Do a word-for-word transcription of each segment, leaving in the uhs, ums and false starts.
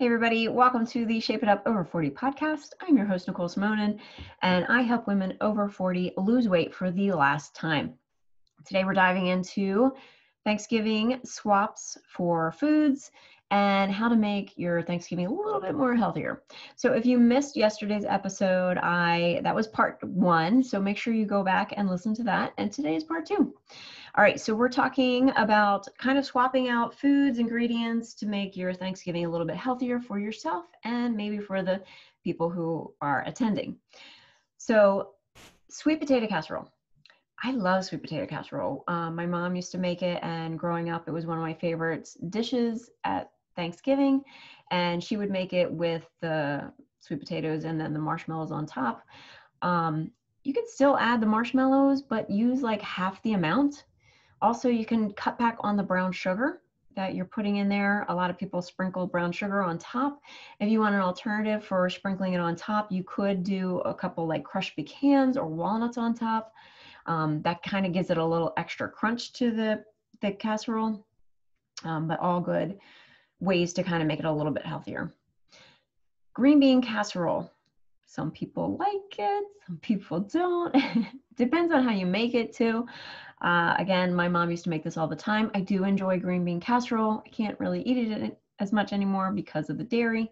Hey everybody, welcome to the Shape It Up Over forty podcast. I'm your host, Nicole Simonin, and I help women over forty lose weight for the last time. Today we're diving into Thanksgiving swaps for foods and how to make your Thanksgiving a little bit more healthier. So if you missed yesterday's episode, I that was part one, so make sure you go back and listen to that. And today is part two. All right, so we're talking about kind of swapping out foods, ingredients to make your Thanksgiving a little bit healthier for yourself and maybe for the people who are attending. So sweet potato casserole. I love sweet potato casserole. Um, my mom used to make it, and growing up, it was one of my favorite dishes at Thanksgiving, and she would make it with the sweet potatoes and then the marshmallows on top. Um, you can still add the marshmallows, but use like half the amount. Also, you can cut back on the brown sugar that you're putting in there. A lot of people sprinkle brown sugar on top. If you want an alternative for sprinkling it on top, you could do a couple like crushed pecans or walnuts on top. Um, that kind of gives it a little extra crunch to the, the casserole, um, but all good ways to kind of make it a little bit healthier. Green bean casserole. Some people like it, some people don't. Depends on how you make it too. Uh, again, my mom used to make this all the time. I do enjoy green bean casserole. I can't really eat it as much anymore because of the dairy,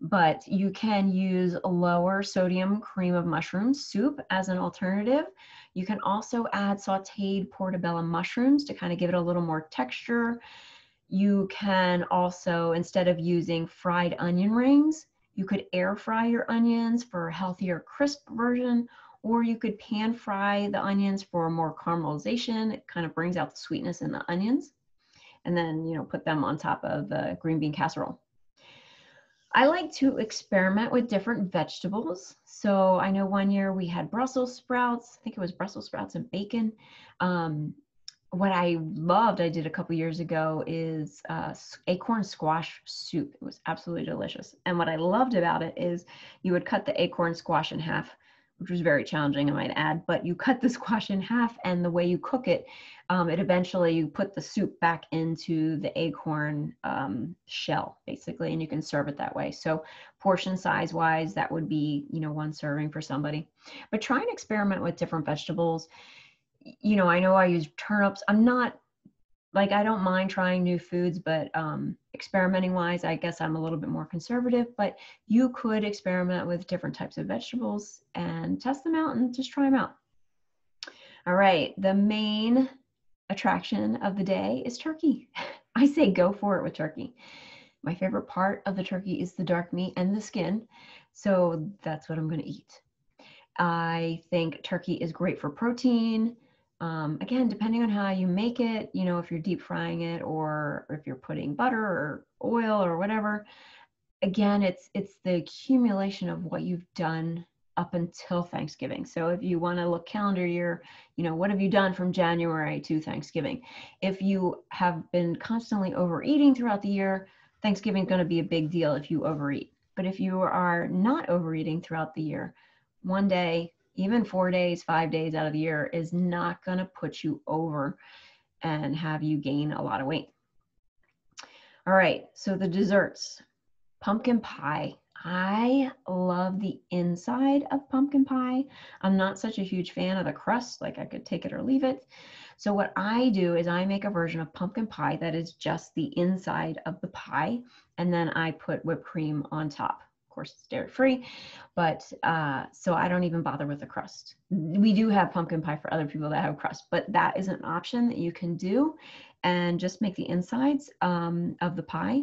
but you can use a lower sodium cream of mushroom soup as an alternative. You can also add sauteed portobello mushrooms to kind of give it a little more texture. You can also, instead of using fried onion rings, you could air fry your onions for a healthier, crisp version, or you could pan fry the onions for more caramelization. It kind of brings out the sweetness in the onions, and then, you know, put them on top of the green bean casserole. I like to experiment with different vegetables. So I know one year we had Brussels sprouts. I think it was Brussels sprouts and bacon. Um, what I loved, I did a couple years ago, is uh, acorn squash soup. It was absolutely delicious. And what I loved about it is you would cut the acorn squash in half, which was very challenging, I might add, but you cut the squash in half, and the way you cook it, um, it eventually, you put the soup back into the acorn um, shell, basically, and you can serve it that way. So portion size wise, that would be, you know, one serving for somebody. But try and experiment with different vegetables. You know, I know I use turnips. I'm not, like, I don't mind trying new foods, but um, experimenting wise, I guess I'm a little bit more conservative, but you could experiment with different types of vegetables and test them out and just try them out. All right, the main attraction of the day is turkey. I say go for it with turkey. My favorite part of the turkey is the dark meat and the skin, so that's what I'm going to eat. I think turkey is great for protein. Um, again, depending on how you make it, you know, if you're deep frying it or if you're putting butter or oil or whatever, again, it's, it's the accumulation of what you've done up until Thanksgiving. So if you want to look calendar year, you know, what have you done from January to Thanksgiving? If you have been constantly overeating throughout the year, Thanksgiving is going to be a big deal if you overeat. But if you are not overeating throughout the year, one day, even four days, five days out of the year is not going to put you over and have you gain a lot of weight. All right, so the desserts. Pumpkin pie. I love the inside of pumpkin pie. I'm not such a huge fan of the crust, like I could take it or leave it. So what I do is I make a version of pumpkin pie that is just the inside of the pie, and then I put whipped cream on top. Course, it's dairy free, but uh, so I don't even bother with the crust. We do have pumpkin pie for other people that have crust, but that is an option that you can do and just make the insides um, of the pie.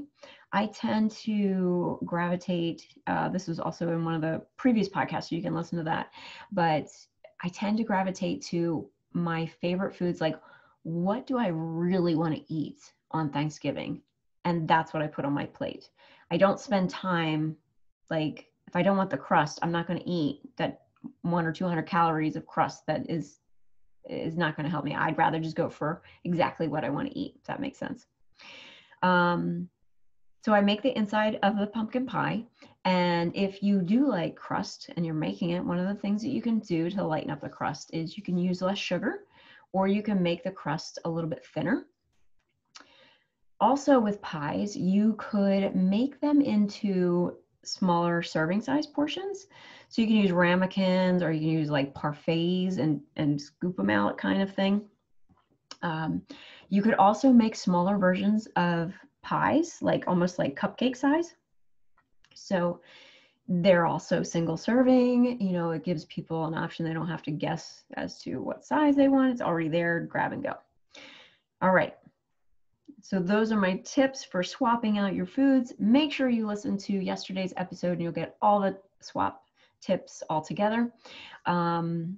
I tend to gravitate, uh, this was also in one of the previous podcasts, so you can listen to that, but I tend to gravitate to my favorite foods, like what do I really want to eat on Thanksgiving? And that's what I put on my plate. I don't spend time. Like if I don't want the crust, I'm not going to eat that one or two hundred calories of crust that is, is not going to help me. I'd rather just go for exactly what I want to eat, if that makes sense. Um, so I make the inside of the pumpkin pie. And if you do like crust and you're making it, one of the things that you can do to lighten up the crust is you can use less sugar, or you can make the crust a little bit thinner. Also with pies, you could make them into smaller serving size portions. So you can use ramekins, or you can use like parfaits and, and scoop them out kind of thing. Um, you could also make smaller versions of pies, like almost like cupcake size. So they're also single serving, you know, it gives people an option. They don't have to guess as to what size they want. It's already there, grab and go. All right. So those are my tips for swapping out your foods. Make sure you listen to yesterday's episode and you'll get all the swap tips all together. Um,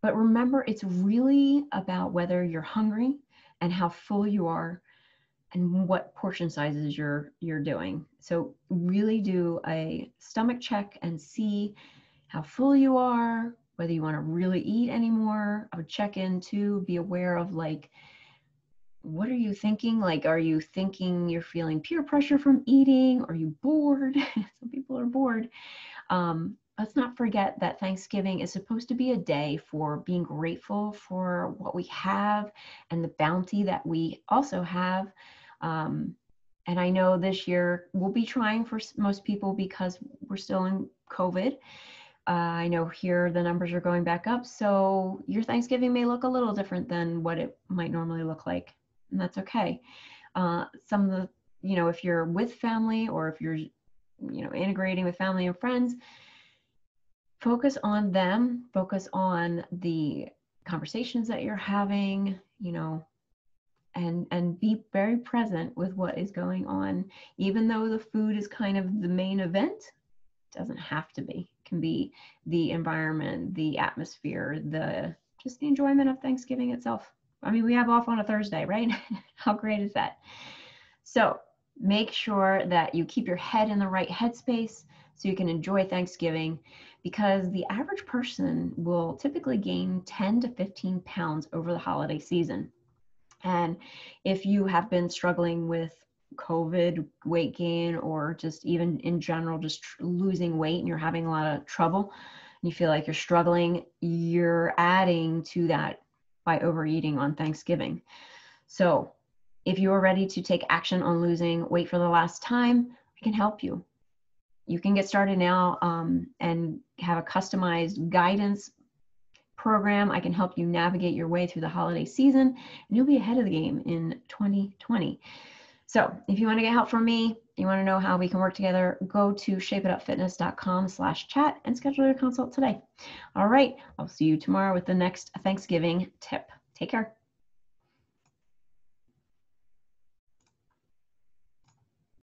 but remember, it's really about whether you're hungry and how full you are and what portion sizes you're, you're doing. So really do a stomach check and see how full you are, whether you want to really eat anymore. I would check in too, be aware of like, what are you thinking? Like, are you thinking you're feeling peer pressure from eating? Are you bored? Some people are bored. Um, let's not forget that Thanksgiving is supposed to be a day for being grateful for what we have and the bounty that we also have. Um, and I know this year we'll be trying for most people because we're still in COVID. Uh, I know here the numbers are going back up. So your Thanksgiving may look a little different than what it might normally look like. And that's okay. Uh, some of the, you know, if you're with family or if you're, you know, integrating with family and friends, focus on them, focus on the conversations that you're having, you know, and, and be very present with what is going on. Even though the food is kind of the main event, it doesn't have to be. It can be the environment, the atmosphere, the, just the enjoyment of Thanksgiving itself. I mean, we have off on a Thursday, right? How great is that? So make sure that you keep your head in the right headspace so you can enjoy Thanksgiving, because the average person will typically gain ten to fifteen pounds over the holiday season. And if you have been struggling with COVID weight gain, or just even in general, just tr- losing weight, and you're having a lot of trouble, and you feel like you're struggling, you're adding to that by overeating on Thanksgiving. So if you are ready to take action on losing weight for the last time, I can help you. You can get started now um, and have a customized guidance program. I can help you navigate your way through the holiday season, and you'll be ahead of the game in twenty twenty. So if you want to get help from me, you want to know how we can work together, go to shape it up fitness dot com slash chat and schedule your consult today. All right. I'll see you tomorrow with the next Thanksgiving tip. Take care.